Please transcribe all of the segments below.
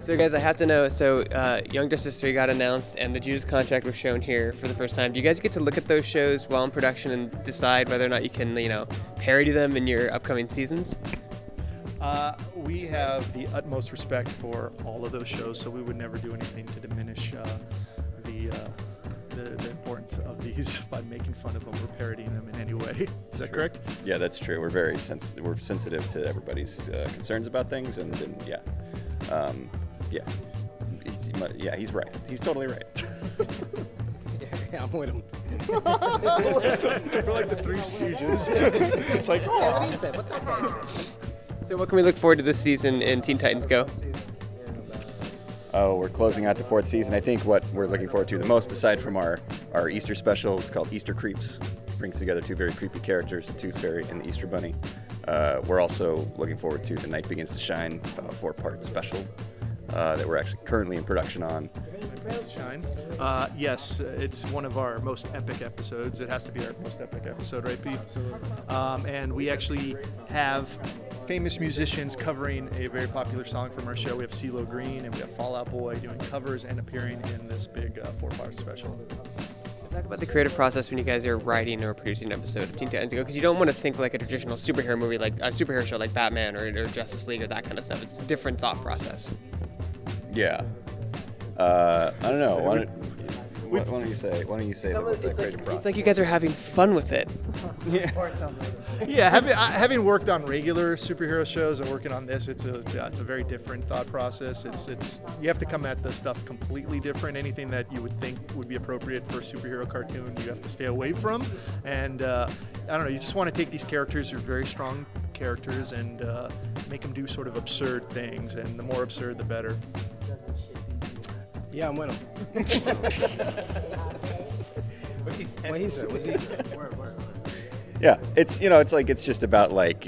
So guys, I have to know, so Young Justice 3 got announced and the Judas Contract was shown here for the first time. Do you guys get to look at those shows while in production and decide whether or not you can, you know, parody them in your upcoming seasons? We have the utmost respect for all of those shows, so we would never do anything to diminish the importance of these by making fun of them or parodying them in any way. Is that correct? Yeah, that's true. We're very sensitive to everybody's concerns about things, and yeah. Yeah, he's right. He's totally right. Yeah, I'm with him. We're like the Three Stooges. It's like, oh. What he said, what the heck? So what can we look forward to this season in Teen Titans Go? Oh, we're closing out the fourth season. I think what we're looking forward to the most, aside from our Easter special, it's called Easter Creeps. It brings together two very creepy characters, the Tooth Fairy and the Easter Bunny. We're also looking forward to The Night Begins to Shine, a four-part special. That we're actually currently in production on. Yes, it's one of our most epic episodes. It has to be our most epic episode, right, Pete? And we actually have famous musicians covering a very popular song from our show. We have CeeLo Green and we have Fall Out Boy doing covers and appearing in this big four-part special. Talk about the creative process when you guys are writing or producing an episode of Teen Titans Go, because you don't want to think like a traditional superhero movie, like a superhero show like Batman or Justice League or that kind of stuff. It's a different thought process. Yeah, I don't know. Why don't you say that with the creative process? It's like you guys are having fun with it. Yeah. Or something. Yeah. Having worked on regular superhero shows and working on this, it's a very different thought process. It's you have to come at the stuff completely different. Anything that you would think would be appropriate for a superhero cartoon, you have to stay away from. And I don't know. You just want to take these characters who are very strong characters and make them do sort of absurd things. And the more absurd, the better. Yeah, I'm with him. What he said. Yeah, it's, you know, it's like, it's just about like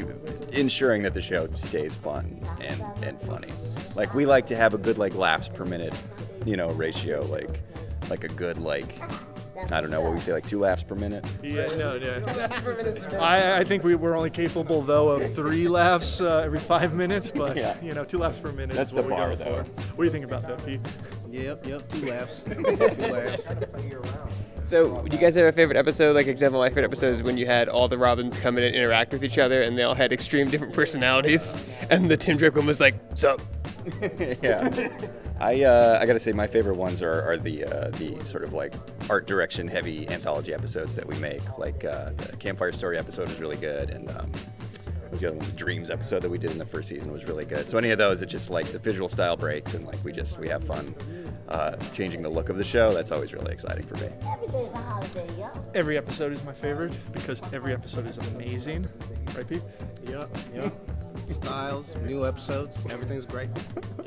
ensuring that the show stays fun and funny. Like we like to have a good like laughs per minute, you know, ratio, like a good like, I don't know what we say, like 2 laughs per minute. Yeah, no. I think we were only capable though of 3 laughs every 5 minutes, but yeah. You know, 2 laughs per minute. That's is what the bar, we though. For. What do you think about that, Pete? Yep, 2 laughs. 2 laughs. So, do you guys have a favorite episode? Like, example, my favorite episode is when you had all the Robins come in and interact with each other, and they all had extreme different personalities, and the Tim Drake one was like, "Sup?" Yeah. I gotta say, my favorite ones are the sort of like art direction heavy anthology episodes that we make. Like the Campfire Story episode was really good, and the other one, the Dreams episode that we did in the first season was really good. So any of those, it's just like the visual style breaks, and like we have fun changing the look of the show. That's always really exciting for me. Every day is a holiday, yo. Every episode is my favorite because every episode is amazing. Right, Pete? Yep. Styles, new episodes, everything's great.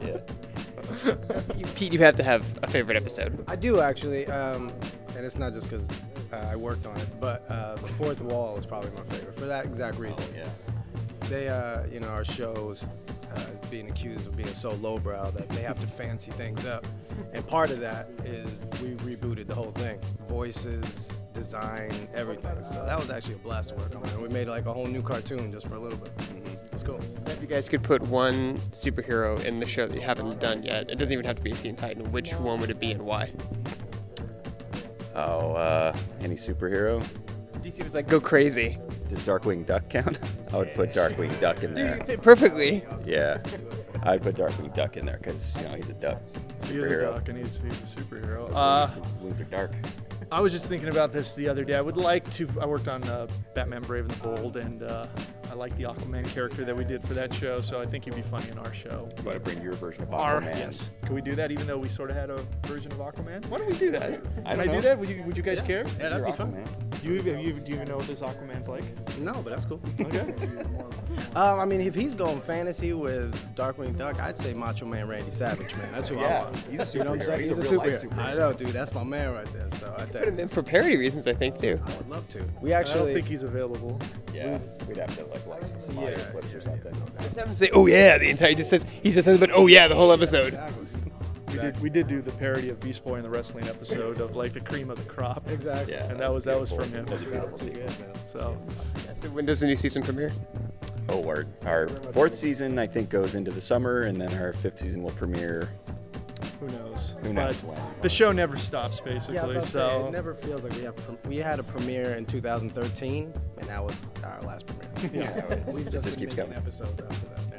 Yeah. Pete, you have to have a favorite episode. I do actually, and it's not just because I worked on it, but The Fourth Wall is probably my favorite for that exact reason. Oh, yeah. They, you know, our shows being accused of being so lowbrow that they have to fancy things up. And part of that is we rebooted the whole thing. Voices, design, everything. So that was actually a blast to work on. And we made like a whole new cartoon just for a little bit. It's cool. If you guys could put one superhero in the show that you haven't done yet, it doesn't even have to be a Teen Titan, which one would it be and why? Oh, any superhero? DC was like, go crazy. Does Darkwing Duck count? I would put Darkwing Duck in there. Perfectly. Yeah, I'd put Darkwing Duck in there because, you know, he's a duck. He is a duck and he's a superhero. Wings are dark. I was just thinking about this the other day. I worked on Batman Brave and the Bold, and I like the Aquaman character that we did for that show, so I think he'd be funny in our show. You want to bring your version of Aquaman? Yes. Can we do that, even though we sort of had a version of Aquaman? Why don't we do that? Can I do that? Would you guys care? Yeah, that'd be fun. Do you even know what this Aquaman's like? No, but that's cool. Okay. I mean, if he's going fantasy with Darkwing Duck, I'd say Macho Man Randy Savage, man. That's who I want. He's a superhero. You know what I'm saying? He's a superhero. I know, dude. That's my man right there. So I put him in for parody reasons, I think, too. I would love to. I don't think he's available. Yeah, we'd have to like license some audio clips or something. Sometimes say, "Oh yeah," he just says, "But oh yeah," the whole episode. Exactly. We did do the parody of Beast Boy in the wrestling episode of like the cream of the crop. Exactly. Yeah, and that was from him. So when does the new season premiere? Oh, our fourth season, I think, goes into the summer, and then our fifth season will premiere. Who knows? Who knows? But the show never stops, basically. Yeah, so it never feels like we have. We had a premiere in 2013, and that was our last premiere. Yeah, we just keep making episodes after that.